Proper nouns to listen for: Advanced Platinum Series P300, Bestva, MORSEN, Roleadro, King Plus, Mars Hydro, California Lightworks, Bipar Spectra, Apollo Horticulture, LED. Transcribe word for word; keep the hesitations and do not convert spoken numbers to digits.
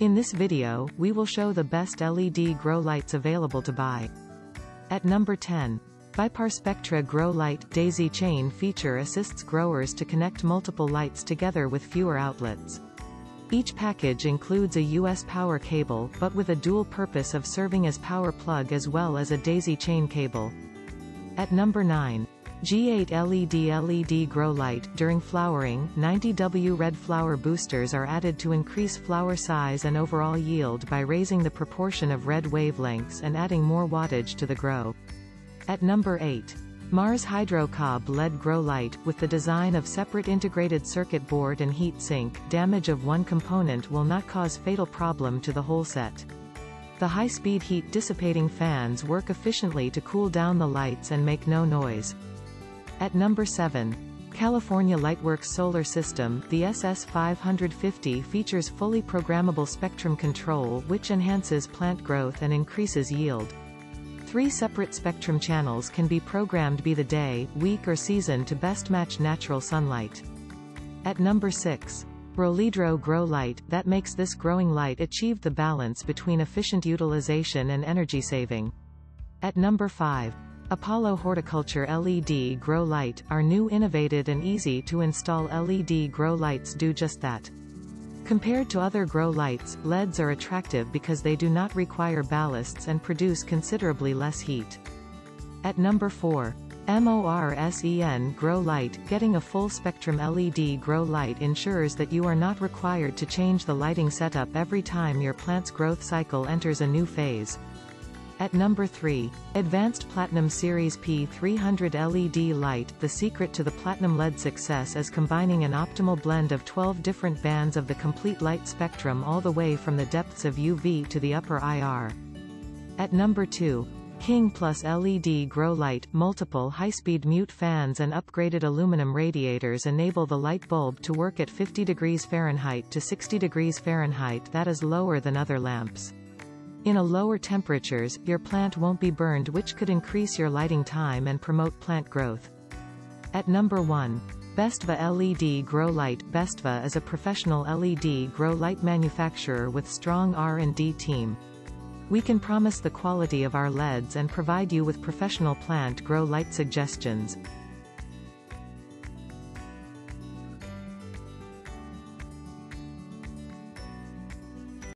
In this video, we will show the best L E D grow lights available to buy. At number ten. Bipar Spectra Grow Light Daisy Chain feature assists growers to connect multiple lights together with fewer outlets. Each package includes a U S power cable, but with a dual purpose of serving as power plug as well as a daisy chain cable. At number nine. G eight L E D L E D Grow Light. During flowering, ninety watt red flower boosters are added to increase flower size and overall yield by raising the proportion of red wavelengths and adding more wattage to the grow. At number eight. Mars Hydro G eight L E D Grow Light. With the design of separate integrated circuit board and heat sink, damage of one component will not cause fatal problem to the whole set. The high-speed heat dissipating fans work efficiently to cool down the lights and make no noise. At number seven. California Lightworks Solar System. The S S five fifty features fully programmable spectrum control which enhances plant growth and increases yield. Three separate spectrum channels can be programmed be the day, week or season to best match natural sunlight. At number six. Roleadro Grow Light. That makes this growing light achieve the balance between efficient utilization and energy saving. At number five. Apollo Horticulture L E D Grow Light. Our new innovative and easy to install L E D grow lights do just that. Compared to other grow lights, L E Ds are attractive because they do not require ballasts and produce considerably less heat. At number four. MORSEN Grow Light. Getting a full-spectrum L E D grow light ensures that you are not required to change the lighting setup every time your plant's growth cycle enters a new phase. At number three. Advanced Platinum Series P three hundred L E D Light. The secret to the Platinum L E D success is combining an optimal blend of twelve different bands of the complete light spectrum all the way from the depths of U V to the upper I R. At number two. King Plus L E D Grow Light. Multiple high-speed mute fans and upgraded aluminum radiators enable the light bulb to work at fifty degrees Fahrenheit to sixty degrees Fahrenheit, that is lower than other lamps. In a lower temperatures, your plant won't be burned, which could increase your lighting time and promote plant growth. At number one. Bestva L E D Grow Light. Bestva is a professional L E D grow light manufacturer with strong R and D team. We can promise the quality of our L E Ds and provide you with professional plant grow light suggestions.